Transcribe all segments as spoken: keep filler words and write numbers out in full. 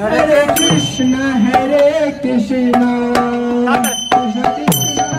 हरे कृष्ण हरे कृष्ण कृष्ण कृष्ण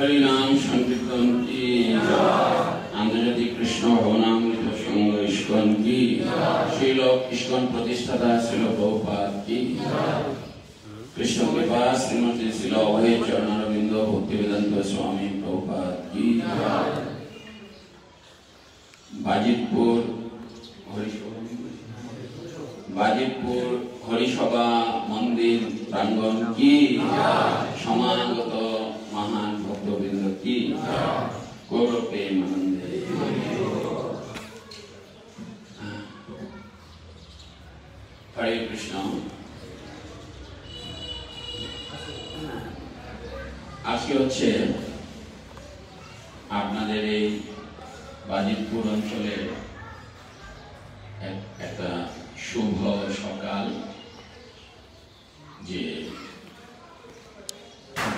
हरे कृष्ण कृष्ण कृष्ण कृष्ण कृपा श्रीमती शिला वही चरणारविंद भक्ति वेदांत स्वामी प्रभुपाद की बाजितपुर बाजितपुर हरिसभा मंदिर प्रांगण की समागत महान भक्तवृंद की गौरव प्रेम हरे कृष्ण। आज के हे आपनादेर बाजितपुर अंचले एकटा शुभ सकाल जे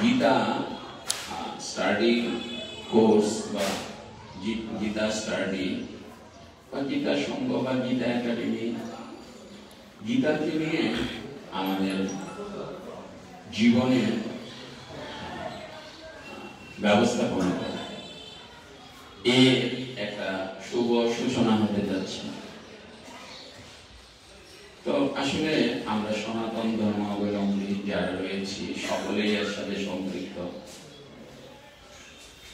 गीता स्टाडी कोर्स बा गीता स्टाडी बा गीता संघ बा गीता एकाडेमी गीता के लिए आमादेर जीवने व्यवस्थापन ये एक शुभ सूचना होते जाच्छे। तो आसले आमरा सनातन धर्मावलम्बी जारा रयेछि सकलेई एर साथे सम्पृक्त।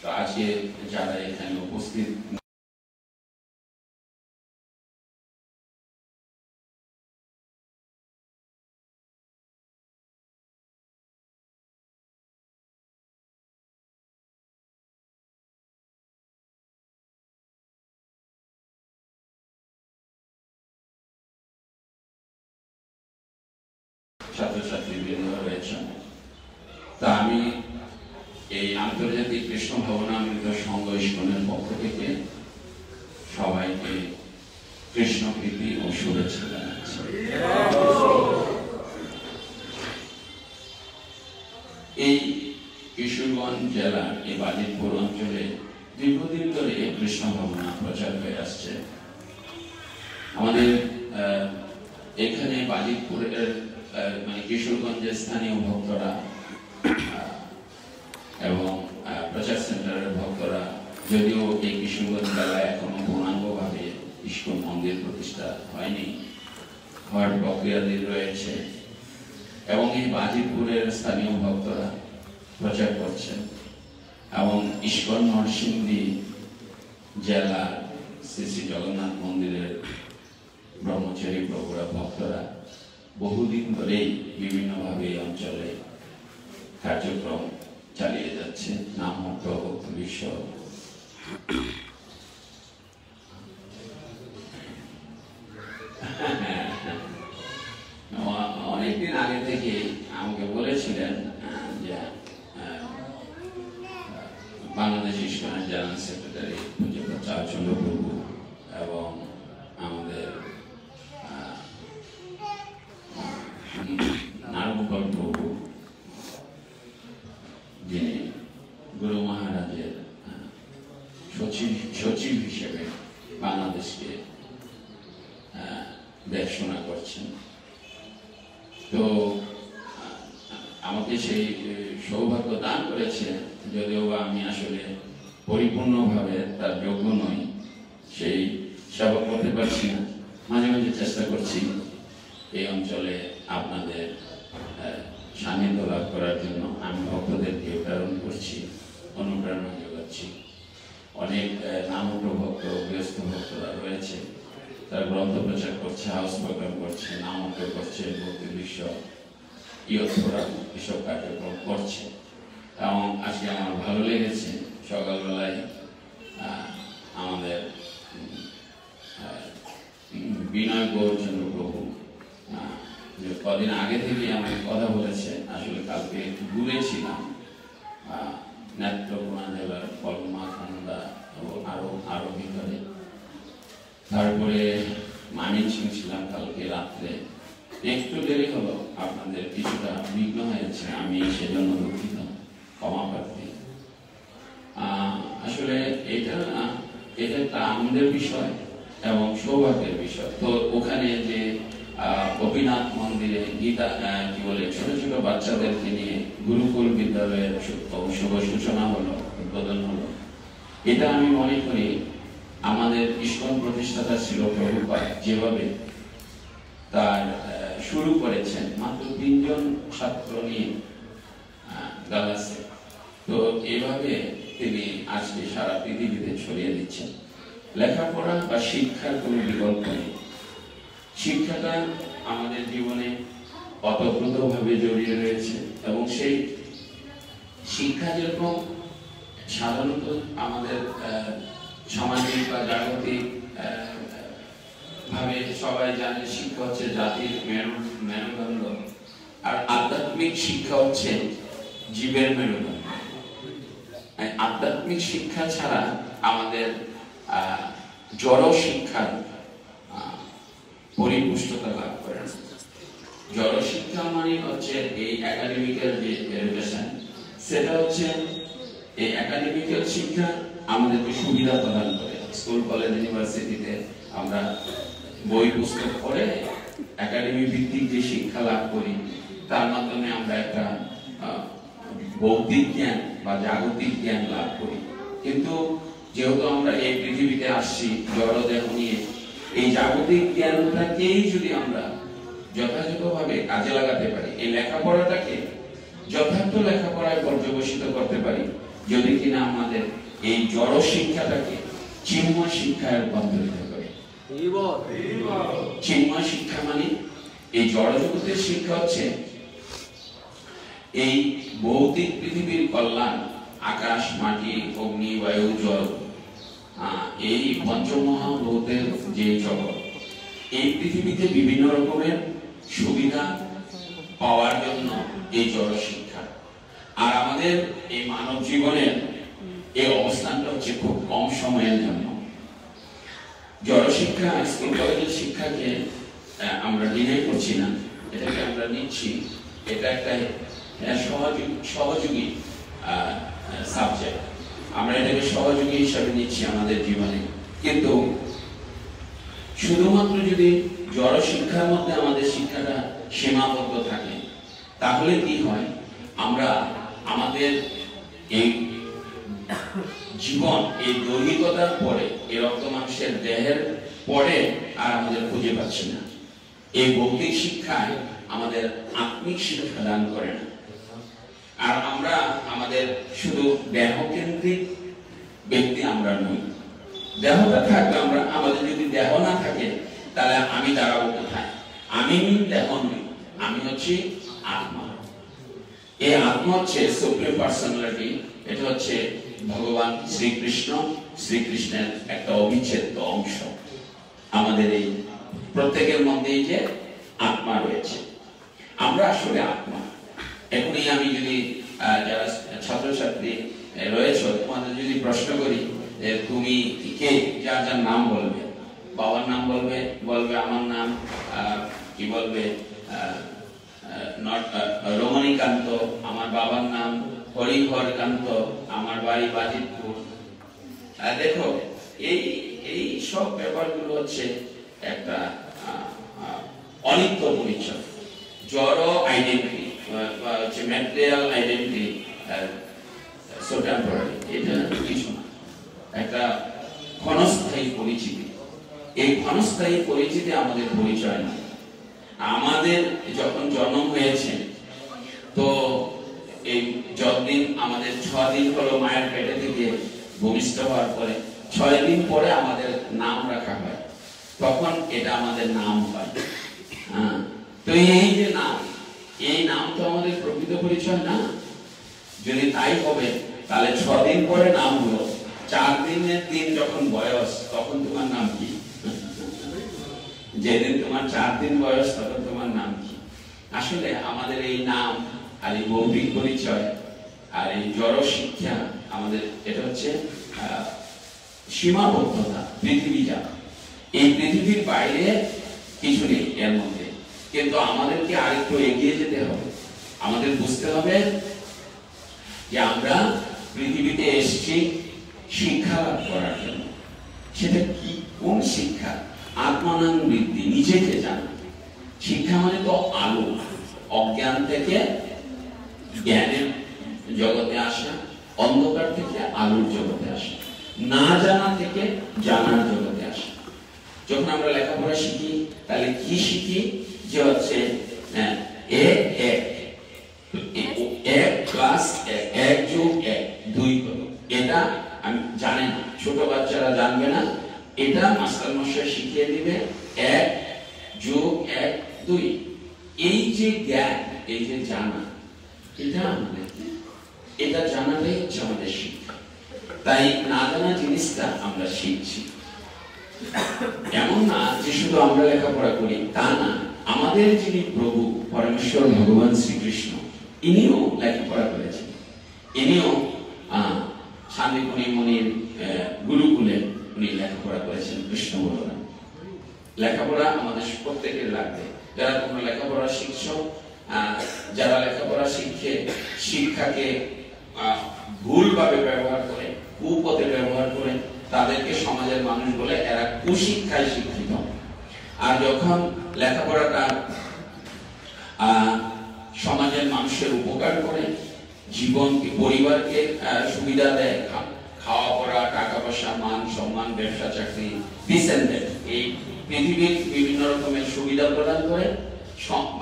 तो आजके जारा एखाने उपस्थित छात्र छात्री बृंद रही आंतर्जातिक कृष्ण भवनामृत संघ इस्कনের पक्ष থেকে সবাইকে कृष्ण प्रीति और शुभेच्छा জানাচ্ছি। এই কিশোরগঞ্জ জেলা এই বাজিতপুর অঞ্চলে দীর্ঘদিন ধরে कृष्ण भावना प्रचार হয়ে আসছে। আমাদের এখানে বাজিতপুরের मानी किशोरगंज स्थानीय भक्तरा एवं प्रचार सेंटर भक्तरा जदिव ये किशोरगंज जिला पूर्णांग भावे इस्कन मंदिर प्रतिष्ठा हयनि हर प्रक्रिया रयेछे एवं ये बाजितपुरेर स्थानीय भक्तरा प्रचार करछेन एवं इस्कन नरसिंहदी जिला श्री श्री जगन्नाथ मंदिरेर ब्रह्मचारी प्रभुरा भक्तरा बहुदिन धरे विभिन्न भावे अंचले कार्यक्रम चालिए जाच्छे नाम भक्त विश्व। अनेक दिन आगे थेके आमाके बोलेछिलेन जे बांग्लादेश इस्कনের जनरल सेक्रेटारी पूज्यपाद চারুচন্দ্র প্রভু एवं आमादेर नारगोपाल प्रभु जिन्हें गुरु महाराज सचिव सचिव हिसाब से बांग्लादेश के देखना करছেন। तो আমাকে সেই সৌভাগ্য দান করেছেন যদিও আমি আসলে পরিপূর্ণভাবে তার যোগ্য নই সেই সেবা করতে পারছি না মাঝে মাঝে চেষ্টা করছি এই অঞ্চলে আপনাদের সান্নিধ্য লাভ করার জন্য আমি ভক্তদেরকে প্রেরণ করছি অনুপ্রেরণা যোগাচ্ছি। অনেক নামক ভক্ত গৃহস্থ ভক্তরা রয়েছে তারা গ্রন্থ প্রচার করছে হাউস প্রোগ্রাম করছে নামক করছে ভক্তি বিশ্ব ইয়থরা এসব কার্যক্রম করছে এবং আজকে আমার ভালো লেগেছে সকালবেলায় আমাদের বিনয় গৌরচন্দ্র প্রভু कदिन आगे कथा कल दूरे नेत्रकोना जिलार कलमाखंडा मामिन सिंह कल के रात्रे एक देरी हलो अपन कि विघ्न हो से दुखित क्षमा प्रार्थी आसले आनंद विषय एवं सौभाग्य विषय। तो ओखाने जे गोपीनाथ मंदिर गीता छोटो छोटो बाच्चा गुरुकुल विद्यालय शुभ सूचना हलो उद्बोधन हलो ये मन करी इस्कन प्रतिष्ठाता शिल प्रभुपाद जेभावे तार शुरू করেছেন মাত্র তিনজন ছাত্র নিয়ে গালাসে। তো এইভাবে তিনি আজকে সারা পৃথিবীতে ছড়িয়ে দিচ্ছেন। লেখাপড়া বা শিক্ষার কোনো বিকল্প নেই। শিক্ষাটা আমাদের জীবনে অতপ্রতভাবে জড়িয়ে রয়েছে এবং সেই শিক্ষা যেরকম সাধারণত আমাদের সামাজিক বা জাগতিক ভাবে সবাই জানে শিক্ষা হচ্ছে জাতির মেরুদণ্ড, আর আধ্যাত্মিক শিক্ষা হচ্ছে জীবের মেরুদণ্ড। আধ্যাত্মিক শিক্ষা ছাড়া আমাদের জড় শিক্ষার পরিপুষ্টতা লাভ করে। জড় শিক্ষা মানে হচ্ছে এই একাডেমিক্যাল যে এডুকেশন, সেটা হচ্ছে এই একাডেমিক্যাল শিক্ষা আমাদেরকে সুবিধা প্রদান করে। স্কুল কলেজ ইউনিভার্সিটিতে আমরা বই পুস্তক পড়ে একাডেমি ভিত্তিক যে শিক্ষা লাভ করি তার মাধ্যমে আমরা একটা বৌদ্ধিক জ্ঞান বা জাগতিক জ্ঞান লাভ করি। কিন্তু যেহেতু আমরা এই পৃথিবীতে আসছি জড়দেহ নিয়ে, এই জাগতিক জ্ঞানটাকেই যদি আমরা যথাযথভাবে কাজে লাগাতে পারি, এই লেখাপড়াটাকে যথার্থ লেখাপড়ায় পর্যবসিত করতে পারি, যদি কিনা আমাদের এই জড় শিক্ষাটাকে চিন্ময় শিক্ষায় রূপান্তরিত করে। চিন্ময় শিক্ষা মানে এই জড় জগতের শিক্ষা হচ্ছে এই ভৌতিক পৃথিবীর কল্যাণ, আকাশ, মাটি, অগ্নি, বায়ু, জল, এই পঞ্চমহাভূতের যে জগৎ, এই পৃথিবীতে বিভিন্ন রকমের সুবিধা পাওয়ার জন্য এই জড় শিক্ষা। আর আমাদের এই মানব জীবনের এই অবস্থানটা হচ্ছে খুব কম সময়ের জন্য। জড় শিক্ষা, স্কুল কলেজের শিক্ষাকে আমরা ডিনাই করছি না, এটাকে আমরা নিচ্ছি। এটা একটা সহযোগী সাবজেক্ট, আমরা এটাকে সহযোগী হিসাবে নিচ্ছি আমাদের জীবনে। কিন্তু শুধুমাত্র যদি জড় শিক্ষার মধ্যে আমাদের শিক্ষাটা সীমাবদ্ধ থাকে তাহলে কি হয়, আমরা আমাদের এই জীবন এই দৈহিকতার পরে, এই রক্ত মাংসের দেহের পরে আর আমাদের খুঁজে পাচ্ছি না। এই ভৌতিক শিক্ষায় আমাদের আত্মিক শিক্ষা দান করে না। আর আমরা আমাদের শুধু দেহকেন্দ্রিক ব্যক্তি আমরা নই। দেহটা থাকলে আমরা, আমাদের যদি দেহ না থাকে তাহলে আমি দাঁড়াবো কোথায়? আমি দেহ নই, আমি হচ্ছি আত্মা। এই আত্মা হচ্ছে সুপ্রিম পার্সোনালিটি, এটা হচ্ছে ভগবান শ্রীকৃষ্ণ, শ্রীকৃষ্ণের একটা অবিচ্ছেদ্য অংশ। আমাদের এই প্রত্যেকের মধ্যেই যে আত্মা রয়েছে, আমরা আসলে আত্মা। এখনই আমি যদি যারা ছাত্রছাত্রী রয়েছে তোমাদের যদি প্রশ্ন করি তুমি কে, যার যার নাম বলবে, বাবার নাম বলবে, বলবে আমার নাম কি বলবে রমণীকান্ত, আমার বাবার নাম হরিহর কান্ত, আমার বাড়ি বাজিতপুর। দেখো এই এই সব ব্যাপারগুলো হচ্ছে একটা অনিত্য পরিচয়, জড় আইডেন্টিটি হচ্ছে ম্যাটেরিয়াল আইডেন্টিটি। এটা কিছু না, একটা ক্ষণস্থায়ী পরিচিতি। এই ক্ষণস্থায়ী পরিচিতি আমাদের পরিচয় না। আমাদের যখন জন্ম হয়েছে তো এই যতদিন আমাদের ছয় দিন হলো মায়ের পেটে থেকে ভূমিষ্ঠ হওয়ার পরে ছয় দিন পরে আমাদের নাম রাখা হয়, তখন এটা আমাদের নাম হয়। হ্যাঁ, তো এই যে নাম, এই নাম তো আমাদের প্রকৃত পরিচয় না। যদি তাই হবে তাহলে ছয় দিন পরে নাম হলো, চার দিনের দিন যখন বয়স তখন তোমার নাম কি? যেদিন তোমার চার দিন বয়স তখন তোমার নাম কি? আসলে আমাদের এই নাম আর এই ভৌতিক পরিচয় আর এই জড় শিক্ষা আমাদের, এটা হচ্ছে সীমাবদ্ধতা, পৃথিবী যা, এই পৃথিবীর বাইরে কিছু নেই এর মধ্যে। কিন্তু আমাদেরকে আরেকটু এগিয়ে যেতে হবে, আমাদের বুঝতে হবে যে আমরা পৃথিবীতে এসছি শিক্ষা লাভ করার জন্য। সেটা কি, কোন শিক্ষা? আত্মনাম বৃদ্ধি, নিজেকে জানা। শিক্ষা মানে তো আলো, অজ্ঞান থেকে জ্ঞানের জগতে আসা, অন্ধকার থেকে আলোর জগতে আসা, না জানা থেকে জানার জগতে আসা। যখন আমরা লেখাপড়া শিখি তাহলে কি শিখি? जो से ए ए एक क्लास एक जो एक दुई करो ये ता हम जाने ना छोटा बच्चा रा जान गया ना ये ता मास्टर मास्टर शिक्षे दिवे एक जो एक दुई ये जे गैप ये जे जाना ये ता हमने ये ता जाना ले जाने शिक्षा ताई नादना जिनिस ता हमरा शिक्षी यमुना जिसको हमरा लेखा पड़ा कोई ताना आमादेर जिनी प्रभु परमेश्वर भगवान श्री कृष्ण इन्हीं ओ लेखा पड़ा पड़े ची इन्हीं ओ आ शांति कुनी मुनी गुरु कुले उन्हीं लेखा पड़ा पड़े ची कृष्ण बोलना लेखा पड़ा आमादेर शुभते के लागते जरा तुमने लेखा पड़ा शिक्षो आ जरा लेखा पड़ा शिक्षे शिक्षा के भूल बाबे व्यवहार करे कुपोते व्यवहार करे तादेव के समाजर मानुष बोले ऐरा कुशिक्षा ही शिक्षित हो आज जोखम लेखा पड़ा का समाजर मानुषेर उपकार करे जीवन के परिवार के सुविधा दे खावा पड़ा टाका पैसा मान सम्मान व्यवसाय चक्री डिसेंडेंट एक पृथ्वी विभिन्न रकम में सुविधा प्रदान करे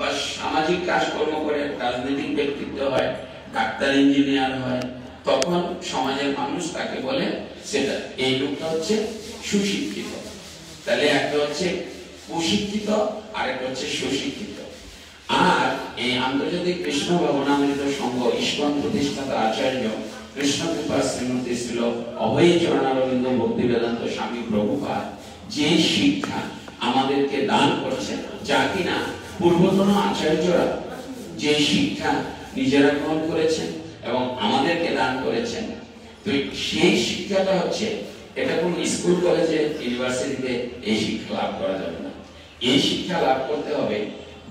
बस सामाजिक कार्यक्रम करे राजनीतिक व्यक्तित्व है डॉक्टर इंजीनियर है तখন সমাজের মানুষ তাকে বলে সেটা এই লোকটা হচ্ছে সুশিক্ষিত তাহলে একটা হচ্ছে অশিক্ষিত আর একটা হচ্ছে সুশিক্ষিত আর এই আন্তর্জাতিক কৃষ্ণ ভাবনামৃত সংঘ ইসকন প্রতিষ্ঠাতা আচার্য কৃষ্ণকৃপা শ্রীমতী ছিল অভয় চরণারবিন্দ ভক্তি বেদান্ত স্বামী প্রভুপাদ যে শিক্ষা আমাদেরকে দান করছে যা কিনা পূর্বতন আচার্যরা যে শিক্ষা নিজেরা গ্রহণ করেছেন এবং আমাদেরকে দান করেছেন তো সেই শিক্ষাটা হচ্ছে এটা কোন স্কুল কলেজে ইউনিভার্সিটিতে এই শিক্ষা লাভ করা যাবে না এই শিক্ষা লাভ করতে হবে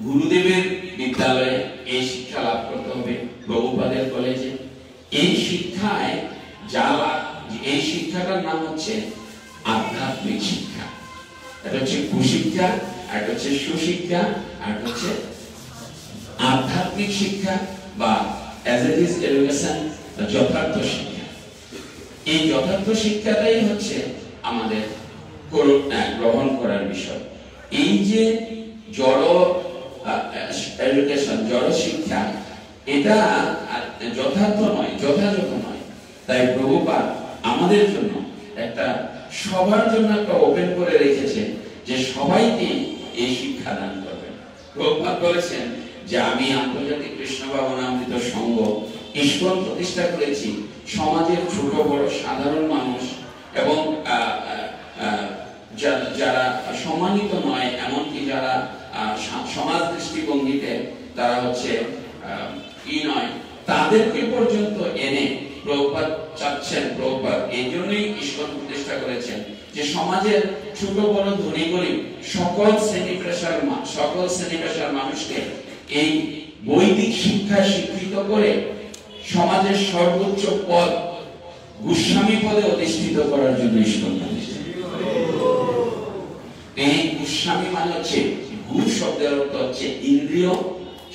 গুরুদেবের বিদ্যালয়ে এই শিক্ষা লাভ করতে হবে প্রভুপাদের কলেজে এই শিক্ষায় যা এই শিক্ষাটার নাম হচ্ছে আধ্যাত্মিক শিক্ষা এটা হচ্ছে কুশিক্ষা আর হচ্ছে সুশিক্ষা আর হচ্ছে আধ্যাত্মিক শিক্ষা বা as it is education যথার্থ শিক্ষা এই যথার্থ শিক্ষাটাই হচ্ছে আমাদের গ্রহণ করার বিষয় এই যে জড় এডুকেশন জড় শিক্ষা এটা যথার্থ নয় যথাযথ নয় তাই প্রভুপাদ আমাদের জন্য একটা সবার জন্য একটা ওপেন করে রেখেছে যে সবাইকে এই শিক্ষা দান করবেন প্রভুপাদ বলেছেন যে আমি আন্তর্জাতিক কৃষ্ণ ভাবনামৃত সংঘ ইসকন প্রতিষ্ঠা করেছি সমাজের ছোট বড় সাধারণ মানুষ এবং যারা সম্মানিত নয় এমনকি যারা সমাজ দৃষ্টিভঙ্গিতে তারা হচ্ছে ই নয় তাদেরকে পর্যন্ত এনে প্রভুপাদ চাচ্ছেন প্রভুপাদ এই জন্যই ইসকন প্রতিষ্ঠা করেছেন যে সমাজের ছোট বড় ধনী গরিব সকল শ্রেণী পেশার সকল শ্রেণী পেশার মানুষকে এই বৈদিক শিক্ষা শিক্ষিত করে সমাজের সর্বোচ্চ পদ গোস্বামী পদে অধিষ্ঠিত করার জন্য ইসকন প্রতিষ্ঠা এই গোস্বামী মানে হচ্ছে গুরু শব্দের অর্থ হচ্ছে ইন্দ্রিয়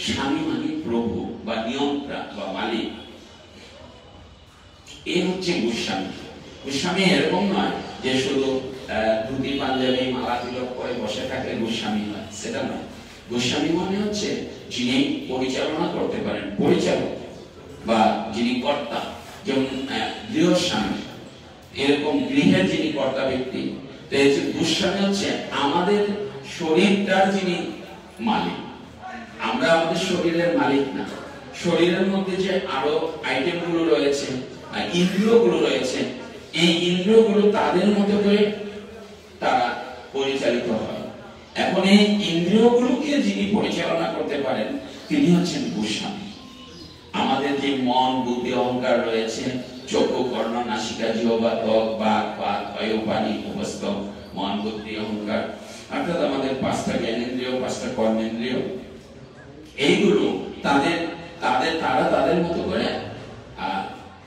স্বামী মানে প্রভু বা নিয়ন্ত্রণ বা মালিক এই হচ্ছে গোস্বামী গোস্বামী এরকম নয় যে শুধু ধুতি পাঞ্জাবি মালা তিলক করে বসে থাকলে গোস্বামী হয় সেটা নয় গোস্বামী মানে হচ্ছে যিনি পরিচালনা করতে পারেন পরিচালক বা যিনি কর্তা যেমন গৃহস্বামী এরকম গৃহের যিনি কর্তা ব্যক্তি গোস্বামী হচ্ছে আমাদের শরীরটার যিনি মালিক আমরা আমাদের শরীরের মালিক না শরীরের মধ্যে যে আরো আইটেমগুলো রয়েছে ইন্দ্রিয়গুলো রয়েছে এই ইন্দ্রিয়গুলো তাদের মতো করে তারা পরিচালিত হয় এখন এই ইন্দ্রিয়গুলোকে যিনি পরিচালনা করতে পারেন তিনি হচ্ছেন গোস্বামী আমাদের যে মন বুদ্ধি অহংকার রয়েছে চক্ষু কর্ণ নাসিকা জিহ্বা ত্বক বাক পাক বায়ু পানি উপস্থিত মন বুদ্ধি অহংকার অর্থাৎ আমাদের পাঁচটা জ্ঞানেন্দ্রিয় পাঁচটা কর্মেন্দ্রিয় এইগুলো তাদের তাদের তারা তাদের মতো করে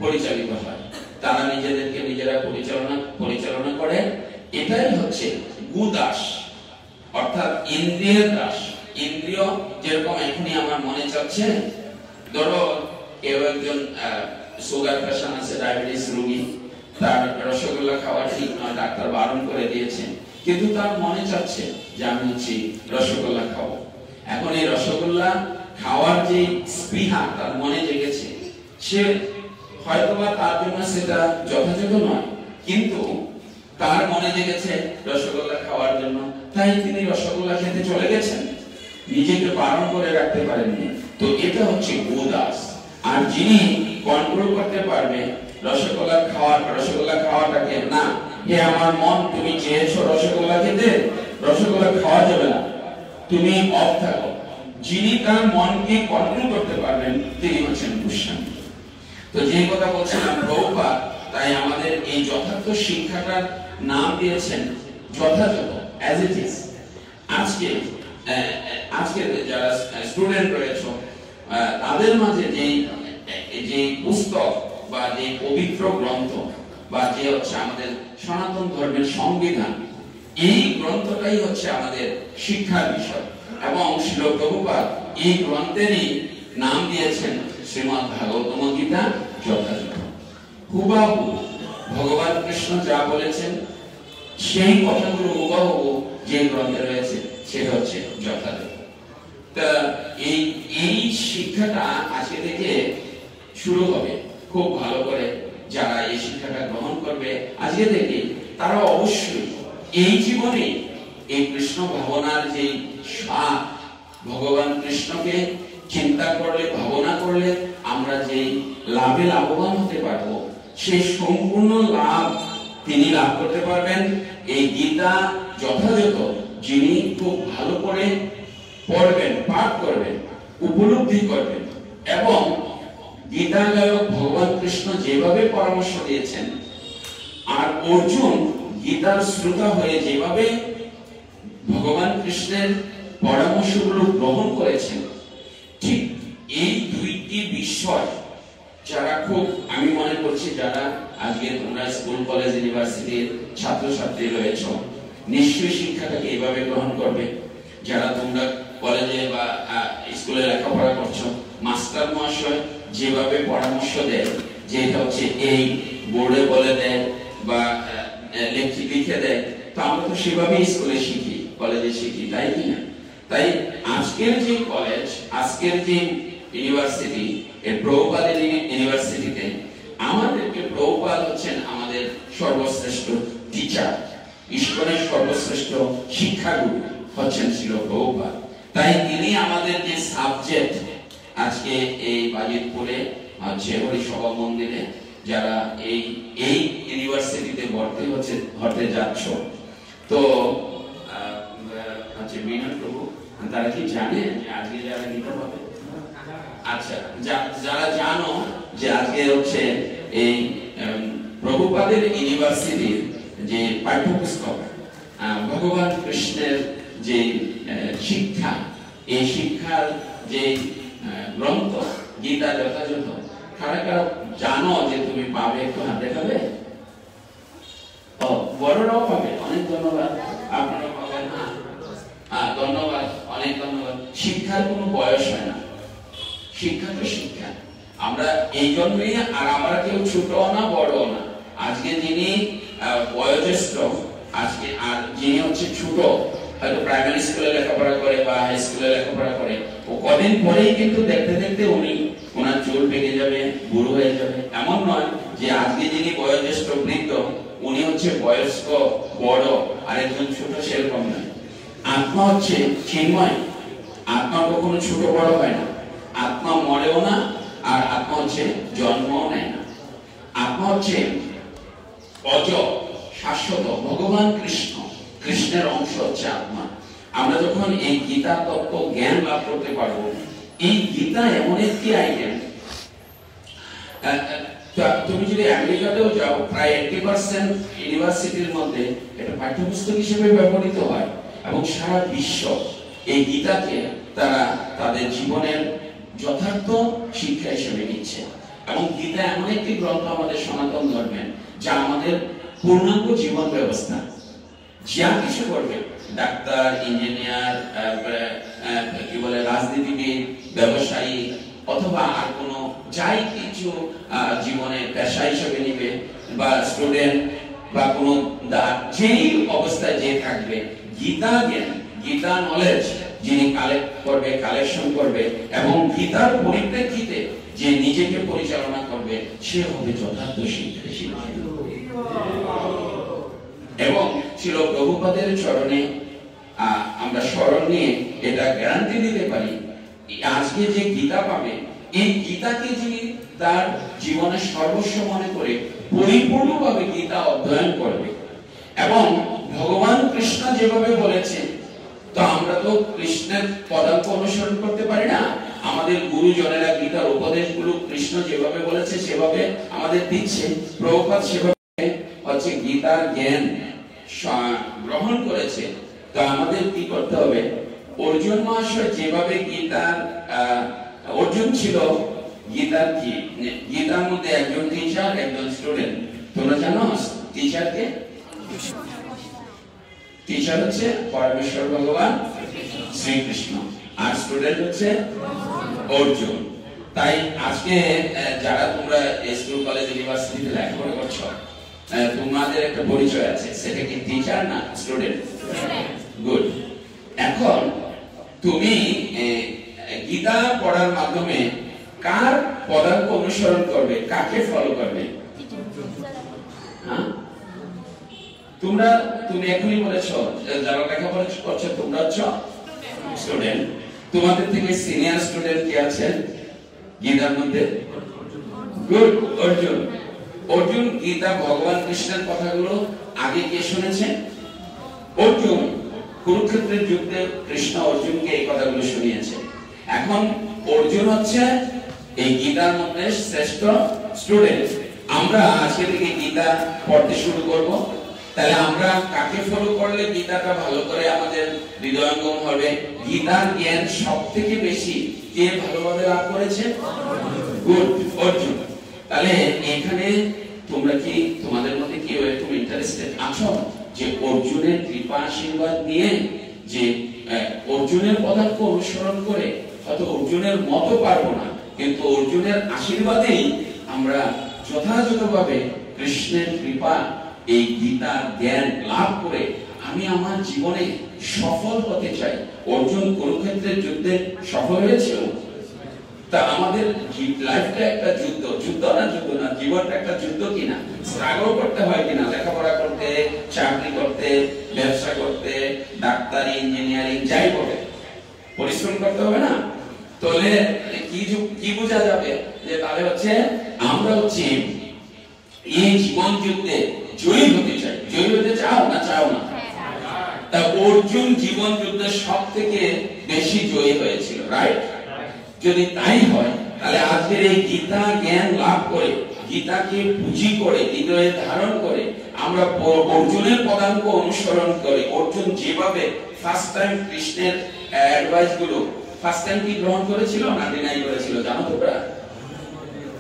পরিচালিত হয় তারা নিজেদেরকে নিজেরা পরিচালনা পরিচালনা করে এটাই হচ্ছে গুদাস অর্থাৎ ইন্দ্রিয়ের দাস ইন্দ্রিয় যেরকম এখনই আমার মনে চাচ্ছে ধরো কেউ একজন সুগার পেশেন্ট আছে ডায়াবেটিস রোগী তার রসগোল্লা খাওয়া ঠিক নয় ডাক্তার বারণ করে দিয়েছে কিন্তু তার মনে চাচ্ছে যে আমি হচ্ছে রসগোল্লা খাবো এখন এই রসগোল্লা খাওয়ার যে স্পৃহা তার মনে জেগেছে, সে হয়তোবা তার জন্য সেটা যথাযথ নয়, কিন্তু তার মনে জেগেছে রসগোল্লা খাওয়ার জন্য, তাই তিনি রসগোল্লা খেতে চলে গেছেন, নিজেকে বারণ করে রাখতে পারেননি। তো এটা হচ্ছে গোদাস। আর যিনি কন্ট্রোল করতে পারবে রসগোল্লা খাওয়ার রসগোল্লা খাওয়াটাকে, না হে আমার মন, তুমি চেয়েছো রসগোল্লা খেতে, রসগোল্লা খাওয়া যাবে না, তুমি অফ থাকো, যিনি তার মনকে কন্ট্রোল করতে পারবেন তিনি হচ্ছেন গোস্বামী। তো যে কথা বলছিলাম প্রভুপাদ তাই আমাদের এই যথার্থ শিক্ষাটার নাম দিয়েছেন যথাযথ, as it is। আজকে আজকে যারা স্টুডেন্ট রয়েছে তাদের মাঝে যে যে পুস্তক বা যে পবিত্র গ্রন্থ বা যে হচ্ছে আমাদের সনাতন ধর্মের সংবিধান, এই গ্রন্থটাই হচ্ছে আমাদের শিক্ষার বিষয়। এবং শ্রীল প্রভুপাদ এই গ্রন্থেরই নাম দিয়েছেন শ্রীমদ ভাগবতম গীতা যথাযথ। হুবাহু ভগবান কৃষ্ণ যা বলেছেন সেই কথাগুলো হুবাহু যে গ্রন্থে রয়েছে সেটা হচ্ছে যথাযথ। তা এই এই শিক্ষাটা আজকে থেকে শুরু হবে। খুব ভালো করে যারা এই শিক্ষাটা গ্রহণ করবে আজকে থেকে, তারা অবশ্যই এই জীবনে এই কৃষ্ণ ভাবনার যে স্বাদ, ভগবান কৃষ্ণকে চিন্তা করলে ভাবনা করলে আমরা যে লাভে লাভবান হতে পারবো, সেই সম্পূর্ণ লাভ তিনি লাভ করতে পারবেন এই গীতা যথাযথ যিনি খুব ভালো করে পড়বেন, পাঠ করবেন, উপলব্ধি করবেন। এবং গীতা গায়ক ভগবান কৃষ্ণ যেভাবে পরামর্শ দিয়েছেন আর অর্জুন গীতার শ্রোতা হয়ে যেভাবে ভগবান কৃষ্ণের পরামর্শগুলো গ্রহণ করেছেন, ঠিক এই দুইটি বিষয় যারা খুব আমি মনে করছি যারা আজকে তোমরা স্কুল কলেজ ইউনিভার্সিটির ছাত্রছাত্রী রয়েছ নিশ্চয়ই শিক্ষাটাকে এইভাবে গ্রহণ করবে। যারা তোমরা কলেজে বা স্কুলে লেখাপড়া করছো, মাস্টার মহাশয় যেভাবে পরামর্শ দেয়, যেটা হচ্ছে এই বোর্ডে বলে দেয় বা লিখে দেয়, তো আমরা তো সেভাবেই স্কুলে শিখি, কলেজে শিখি, তাই কি না? তাই আজকের যে কলেজ, আজকের যে ইউনিভার্সিটি, এই প্রভুপাদের ইউনিভার্সিটিতে আমাদেরকে প্রভুপাদ হচ্ছেন আমাদের সর্বশ্রেষ্ঠ টিচার, ঈশ্বরের সর্বশ্রেষ্ঠ শিক্ষাগুরু হচ্ছেন শ্রীল প্রভুপাদ। তাই তিনি আমাদের যে সাবজেক্ট আজকে এই বাজিতপুরে হচ্ছে হরিসভা মন্দিরে যারা এই এই ইউনিভার্সিটিতে ভর্তি হচ্ছে হতে যাচ্ছ, তো আচ্ছা মিনট প্রভু তারা কি জানে যে আজকে যারা গীতা পাবে? আচ্ছা, যারা জানো যে আজকে হচ্ছে এই প্রভুপাদের ইউনিভার্সিটির যে পাঠ্যপুস্তক ভগবান কৃষ্ণের যে শিক্ষা, এই শিক্ষার যে গ্রন্থ গীতা যথাযথ, কারা কারা জানো যে তুমি পাবে? একটু হাত দেখাবে। ও বড়রাও পাবে, অনেক ধন্যবাদ। আপনারা পাবেন? হ্যাঁ, ধন্যবাদ, অনেক ধন্যবাদ। শিক্ষার কোনো বয়স হয় না, শিক্ষা তো শিক্ষা। আমরা এই জন্যই, আর আমরা কেউ ছোট না বড় না, আজকে যিনি বয়োজ্যেষ্ঠ আজকে আর যিনি হচ্ছে ছোট হয়তো প্রাইমারি স্কুলে লেখাপড়া করে বা হাই স্কুলে লেখাপড়া করে, ও কদিন পরেই কিন্তু দেখতে দেখতে উনি ওনার চুল পেকে যাবে, বুড়ো হয়ে যাবে। এমন নয় যে আজকে যিনি বয়োজ্যেষ্ঠ বৃদ্ধ উনি হচ্ছে বয়স্ক বড় আর একজন ছোট, সেরকম নয়। আত্মা হচ্ছে চিন্ময়, আত্মা কখনো ছোট বড় হয় না, আত্মা মরেও না, আর আত্মা হচ্ছে জন্মও নেয় না। আত্মা হচ্ছে অজ, শাশ্বত, ভগবান কৃষ্ণ, কৃষ্ণের অংশ হচ্ছে আত্মা। আমরা যখন এই গীতা তত্ত্ব জ্ঞান লাভ করতে পারবো, এই গীতা এমন একটি আইটেম, তুমি যদি আমেরিকাতেও যাও প্রায় আশি পার্সেন্ট ইউনিভার্সিটির মধ্যে এটা পাঠ্যপুস্তক হিসেবে ব্যবহৃত হয় এবং সারা বিশ্ব এই গীতাকে তারা তাদের জীবনের যথার্থ শিক্ষা হিসেবে নিচ্ছে। এবং গীতা এমন একটি গ্রন্থ আমাদের সনাতন ধর্মের, যা আমাদের পূর্ণাঙ্গ জীবন ব্যবস্থা, যা কিছু করবে ডাক্তার, ইঞ্জিনিয়ার, কি বলে রাজনীতিবিদ, ব্যবসায়ী অথবা আর কোনো যাই কিছু জীবনে পেশা হিসেবে নিবে বা স্টুডেন্ট বা কোনো যেই অবস্থায় যে থাকবে, গীতা জ্ঞান, গীতা নলেজ जिन्हें कलेक्ट कर बे कलेक्शन कर बे एवं गीतार परिप्रेक्षिते जे निजेके परिचालना करबे से होबे यथार्थ शिक्षित। एवं श्रील प्रभुपादेर चरणे आमरा स्मरण निये एटा ग्यारांटी दिते पारी आजके जे गीता पाबे এই গীতাকে যিনি তার জীবনের সর্বস্ব মনে করে পরিপূর্ণভাবে গীতা অধ্যয়ন করবে এবং ভগবান কৃষ্ণ যেভাবে বলেছেন তো আমরা তো কৃষ্ণের পদাঙ্ক অনুসরণ করতে পারি না, আমাদের গুরুজনেরা গীতার উপদেশগুলো কৃষ্ণ যেভাবে বলেছে সেভাবে আমাদের দিচ্ছে। প্রভুপাদ সেভাবে হচ্ছে গীতার জ্ঞান গ্রহণ করেছে। তো আমাদের কি করতে হবে? অর্জুন মহাশয় যেভাবে গীতার আহ अर्जुन छिलो गीतार की गीतार मध्य एकजन टीचार एकजन स्टूडेंट तोमरा जानो टीचार के टीचार হচ্ছে পরমেশ্বর ভগবান শ্রীকৃষ্ণ আর স্টুডেন্ট হচ্ছে অর্জুন। তাই আজকে যারা তোমরা স্কুল কলেজ ইউনিভার্সিটিতে লেখাপড়া করছো তোমাদের একটা পরিচয় আছে, সেটা কি টিচার না স্টুডেন্ট? গুড। এখন তুমি गीता पढ़ार माध्यमे कार पदार्थ अनुसरण करबे, काके फलो करबे? তোমরা তুমি এখনই বলেছো যারা লেখাপড়া করছো তোমরা হচ্ছ স্টুডেন্ট। তোমাদের থেকে সিনিয়র স্টুডেন্ট কে আছেন গীতার মধ্যে? গুড, অর্জুন। অর্জুন গীতা ভগবান কৃষ্ণের কথাগুলো আগে কে শুনেছেন? অর্জুন। কুরুক্ষেত্রের যুদ্ধে কৃষ্ণ অর্জুনকে এই কথাগুলো শুনিয়েছে। এখন অর্জুন হচ্ছে এই গীতার মধ্যে শ্রেষ্ঠ স্টুডেন্ট। আমরা আজকে থেকে গীতা পড়তে শুরু করব। তাহলে আমরা কাকে ফলো করলে গীতাটা ভালো করে আমাদের হৃদয়ঙ্গম হবে? গীতার জ্ঞান সবথেকে বেশি কে ভালোভাবে লাভ করেছে? গুড, অর্জুন। তাহলে এখানে তোমরা কি তোমাদের মধ্যে কেউ একটু ইন্টারেস্টেড আছো যে অর্জুনের কৃপা আশীর্বাদ নিয়ে যে অর্জুনের পদার্থ অনুসরণ করে হয়তো অর্জুনের মতো পারবো না, কিন্তু অর্জুনের আশীর্বাদেই আমরা যথাযথভাবে কৃষ্ণের কৃপা এই গীতা জ্ঞান লাভ করে আমি আমার জীবনে সফল হতে চাই। অর্জুন কুরুক্ষেত্রের যুদ্ধে সফল হয়েছিল। তা আমাদের লাইফটা একটা যুদ্ধ, যুদ্ধ না যুদ্ধ না জীবনটা একটা যুদ্ধ কিনা, স্ট্রাগল করতে হয় কিনা, লেখাপড়া করতে, চাকরি করতে, ব্যবসা করতে, ডাক্তারি ইঞ্জিনিয়ারিং যাই করে পরিশ্রম করতে হবে না? তাহলে কি কি বোঝা যাবে যে তাহলে হচ্ছে আমরা হচ্ছে এই জীবন যুদ্ধে জয়ী হতে চাই। জয়ী হতে চাও না চাও না? তা অর্জুন জীবন যুদ্ধে সব থেকে বেশি জয়ী হয়েছিল, রাইট? যদি তাই হয় তাহলে আজকের এই গীতা জ্ঞান লাভ করে গীতাকে পুঁজি করে হৃদয়ে ধারণ করে আমরা অর্জুনের পদাঙ্ক অনুসরণ করে অর্জুন যেভাবে ফার্স্ট টাইম কৃষ্ণের অ্যাডভাইস গুলো ফার্স্ট টাইম কি গ্রহণ করেছিল না ডিনাই করেছিল? জানো তোমরা?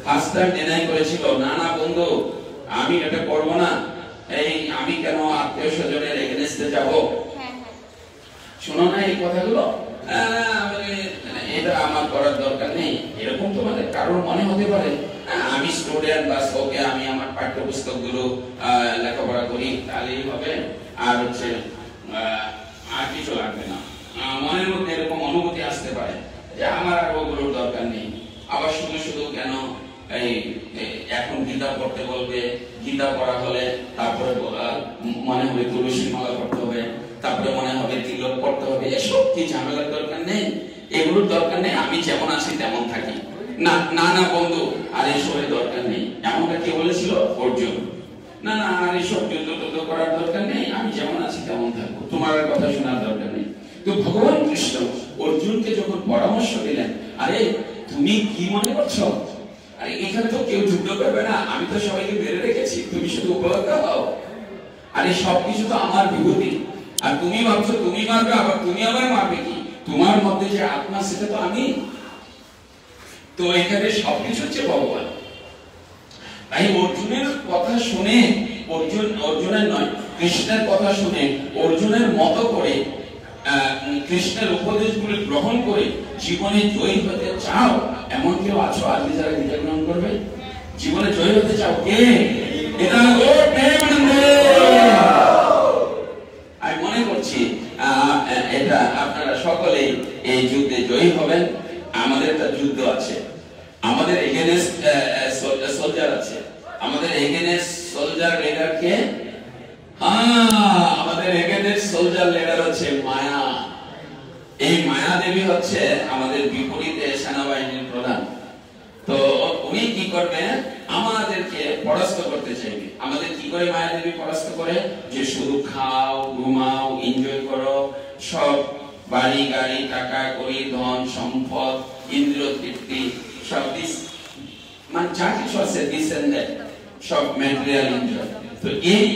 ফার্স্ট টাইম ডিনাই করেছিল, না না বন্ধু আমি এটা করবো না, এই আমি কেন আত্মীয় স্বজনের এগেনস্টে যাব। শোনো না এই কথাগুলো, এটা আমার করার দরকার নেই, এরকম তোমাদের কারোর মনে হতে পারে। আমি স্টুডেন্ট বা ওকে আমি আমার পাঠ্যপুস্তক গুলো লেখাপড়া করি তাহলেই হবে, আর হচ্ছে আর কিছু লাগবে না। মনের মধ্যে এরকম অনুভূতি আসতে পারে যে আমার আর ওগুলোর দরকার নেই। আবার শুধু শুধু কেন এই এখন গীতা পড়তে বলবে, গীতা পড়া হলে তারপরে মনে হবে তুলসী মালা পড়তে হবে, তারপরে মনে হবে তিলক পড়তে হবে। এসব কি ঝামেলার দরকার নেই, এগুলোর দরকার নেই, আমি যেমন আছি তেমন থাকি। না না না বন্ধু আর এসবের দরকার নেই, এমনটা কে বলেছিল? অর্জুন। না না আর এসব যুদ্ধ টুদ্ধ করার দরকার নেই, আমি যেমন আছি তেমন থাকবো, তোমার কথা শোনার দরকার নেই। তো ভগবান কৃষ্ণ অর্জুনকে যখন পরামর্শ দিলেন, আরে তুমি কি মনে করছো? আরে এখানে তো কেউ যুদ্ধ করবে না, আমি তো সবাইকে বেড়ে রেখেছি, তুমি শুধু উপলব্ধ হও। আরে সবকিছু তো আমার বিভূতি, আর তুমি ভাবছো তুমি মারবে, আবার তুমি আমায় মারবে কি? তোমার মধ্যে যে আত্মা সেটা তো আমি, তো এখানে সবকিছু হচ্ছে ভগবান। তাই অর্জুনের কথা শুনে অর্জুন অর্জুনের নয় কৃষ্ণের কথা শুনে অর্জুনের মতো করে কৃষ্ণের উপদেশগুলি গ্রহণ করে জীবনে জয়ী হতে চাও এমন কেউ আছো আজকে যারা গীতা গ্রহণ করবে? জীবনে জয়ী হতে চাও কে? এটা আমি মনে করছি এটা আপনারা সকলেই আমাদের এখানে সোলজার আছে আমাদের এখানে সোলজার লিডার কে হ্যাঁ আমাদের এখানে সোলজার লিডার হচ্ছে মায়া এই মায়া দেবী হচ্ছে আমাদের বিপরীতে সেনাবাহিনীর প্রধান তো উনি কি করবে আমাদেরকে পরাস্ত করতে চাইবে আমাদের কি করে মায়া দেবী পরাস্ত করে যে শুধু খাও ঘুমাও এনজয় করো সব বাড়ি গাড়ি টাকা কড়ি ধন সম্পদ ইন্দ্রিয় তৃপ্তি সব দিস মানে যা কিছু আছে দিস এন্ড দ্যাট সব ম্যাটেরিয়াল এনজয় তো এই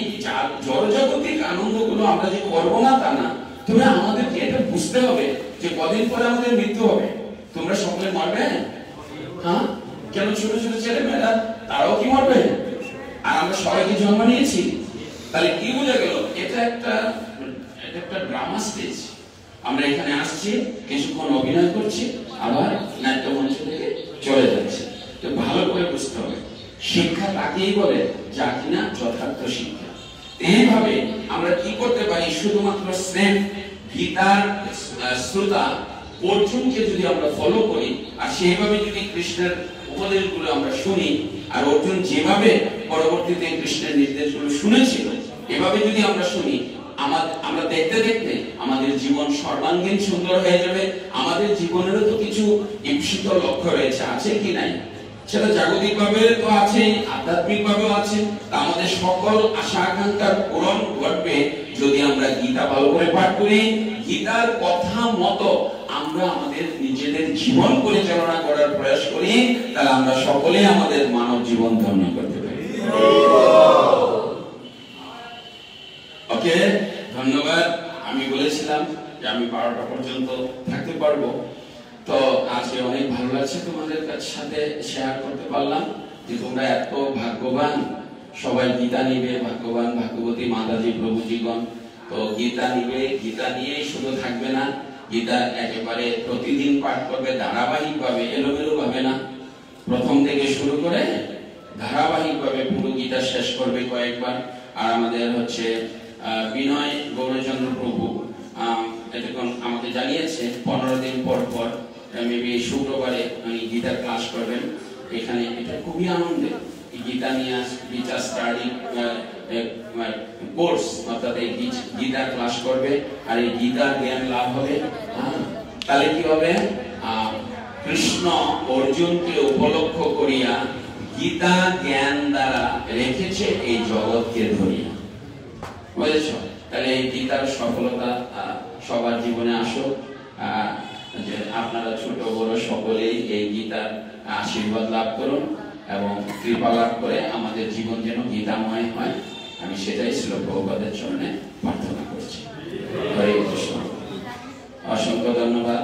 জড়জাগতিক আনন্দগুলো আমরা যে করবো না তা না তবে আমাদেরকে এটা বুঝতে হবে যে কদিন পরে আমাদের মৃত্যু হবে তোমরা সকলে মরবে হ্যাঁ কেন ছোট ছোট ছেলে মেয়েরা তারাও কি মরবে আর আমরা সবাই কি জন্ম নিয়েছি তাহলে কি বোঝা গেল এটা একটা এটা একটা ড্রামা স্টেজ আমরা এখানে আসছি কিছুক্ষণ অভিনয় করছি আবার নাট্যমঞ্চ থেকে চলে যাচ্ছি তো ভালো করে বুঝতে হবে শিক্ষা তাকেই বলে যা কিনা যথার্থ শিক্ষা এইভাবে আমরা কি করতে পারি শুধুমাত্র স্নেহ গীতার শ্রোতা অর্জুনকে যদি আমরা ফলো করি আর সেইভাবে যদি কৃষ্ণের উপদেশগুলো আমরা শুনি আর অর্জুন যেভাবে পরবর্তীতে কৃষ্ণের নির্দেশগুলো শুনেছিল এভাবে যদি আমরা শুনি আমাদের আমরা দেখতে দেখতে আমাদের জীবন সর্বাঙ্গীন সুন্দর হয়ে যাবে আমাদের জীবনেরও তো কিছু ইপ্সিত লক্ষ্য রয়েছে আছে কি নাই সেটা জাগতিক ভাবে তো আছে আধ্যাত্মিক ভাবেও আছে আমাদের সকল আশা আকাঙ্ক্ষার পূরণ ঘটবে যদি আমরা গীতা ভালো করে পাঠ করি গীতার কথা মতো আমরা আমাদের নিজেদের জীবন পরিচালনা করার প্রয়াস করি তাহলে আমরা সকলে আমাদের মানব জীবন ধন্য করতে পারি ওকে ধন্যবাদ আমি বলেছিলাম যে আমি বারোটা পর্যন্ত থাকতে পারবো তো আজকে অনেক ভালো লাগছে তোমাদের সাথে শেয়ার করতে পারলাম যে তোমরা এত ভাগ্যবান সবাই গীতা নিবে ভাগ্যবান ভাগ্যবতী মাতাজি প্রভুজীগণ তো গীতা নিবে গীতা নিয়েই শুধু থাকবে না গীতা একেবারে প্রতিদিন পাঠ করবে ধারাবাহিক ভাবে এলোমেলো ভাবে না প্রথম থেকে শুরু করে ধারাবাহিক ভাবে পুরো গীতা শেষ করবে কয়েকবার আর আমাদের হচ্ছে বিনয় গৌরচন্দ্র প্রভু এতক্ষণ আমাকে জানিয়েছে পনেরো দিন পর পর মেবি শুক্রবারে উনি গীতার ক্লাস করবেন এখানে এটা খুবই আনন্দের গীতা নিয়ে গীতা স্টাডি কোর্স অর্থাৎ এই গীতার ক্লাস করবে আর এই গীতার জ্ঞান লাভ হবে তাহলে কি হবে কৃষ্ণ অর্জুনকে উপলক্ষ করিয়া গীতা জ্ঞান দ্বারা রেখেছে এই জগৎকে ধরিয়া বুঝেছ তাহলে এই গীতার সফলতা সবার জীবনে আসো যে আপনারা ছোট বড় সকলেই এই গীতার আশীর্বাদ লাভ করুন এবং কৃপা লাভ করে আমাদের জীবন যেন গীতাময় হয় আমি সেটাই ছিল প্রভুপাদের চরণে প্রার্থনা করছি হরে কৃষ্ণ অসংখ্য ধন্যবাদ।